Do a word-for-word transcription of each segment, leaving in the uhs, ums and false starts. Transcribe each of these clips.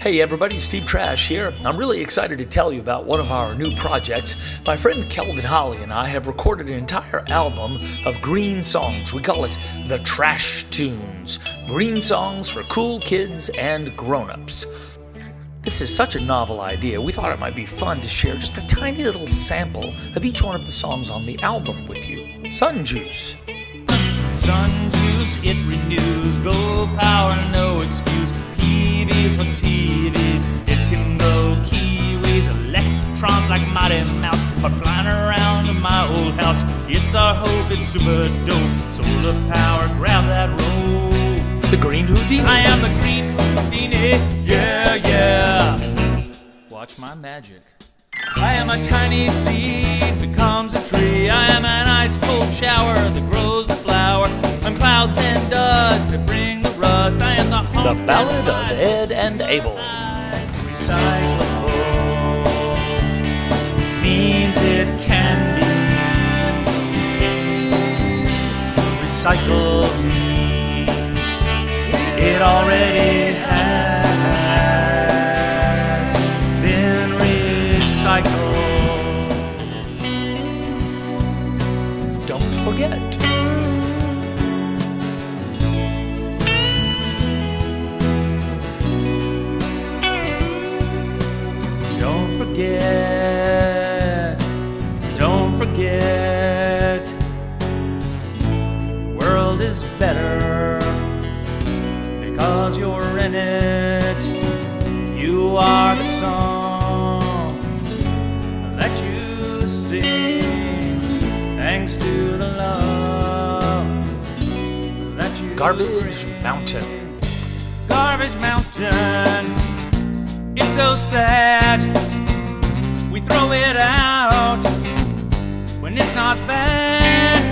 Hey everybody, Steve Trash here. I'm really excited to tell you about one of our new projects. My friend Kelvin Holly and I have recorded an entire album of green songs. We call it The Trash Tunes. Green songs for cool kids and grown-ups. This is such a novel idea, we thought it might be fun to share just a tiny little sample of each one of the songs on the album with you. Sun Juice. Sun juice, it renews, go power, no excuse, P Vs for T Vs, it can go kiwis, electrons like Mighty Mouse, are flying around in my old house, it's our hope, it's super dope, solar power, grab that rope. The Green Houdini. I am the Green Houdini, yeah, yeah, watch my magic. I am a tiny seed, becomes a tree, I am an ice cold shower that grows the flower, I'm clouds and dust that bring the rust, I am the home. The Ballad of Ed and Abel. Recyclable means it can be recycled, means it already has recycled. Don't forget. Don't forget. Don't forget. The world is better because you're in it. You are the song thanks to the love that you Garbage bring. Mountain. Garbage mountain, it's so sad, we throw it out when it's not bad.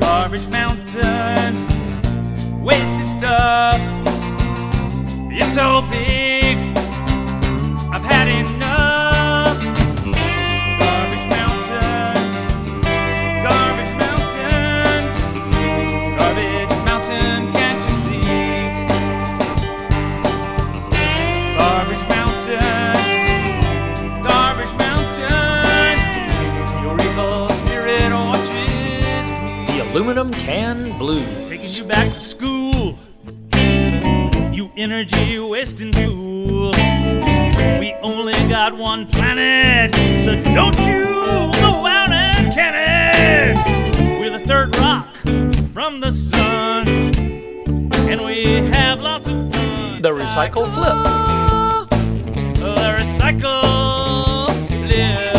Garbage mountain, wasted stuff, it's so big, I've had enough. Aluminum Can Blues. Taking you back to school, you energy wasting fool. We only got one planet, so don't you go out and can it. We're the third rock from the sun, and we have lots of fun. The Recycle Flip. The Recycle Flip.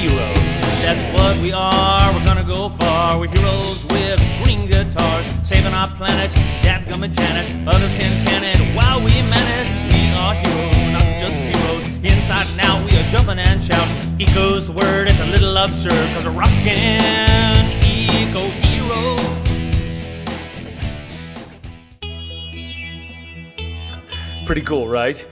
Heroes. That's what we are, we're gonna go far. We're heroes with green guitars, saving our planet, dadgummit Janet. Others can can it while we manage. We are heroes, not just heroes. Inside now we are jumping and shouting. Eco's the word, it's a little absurd, cause we're rockin' eco heroes. Pretty cool, right?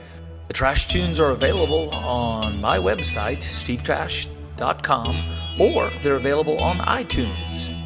The Trash Tunes are available on my website, steve trash dot com, or they're available on iTunes.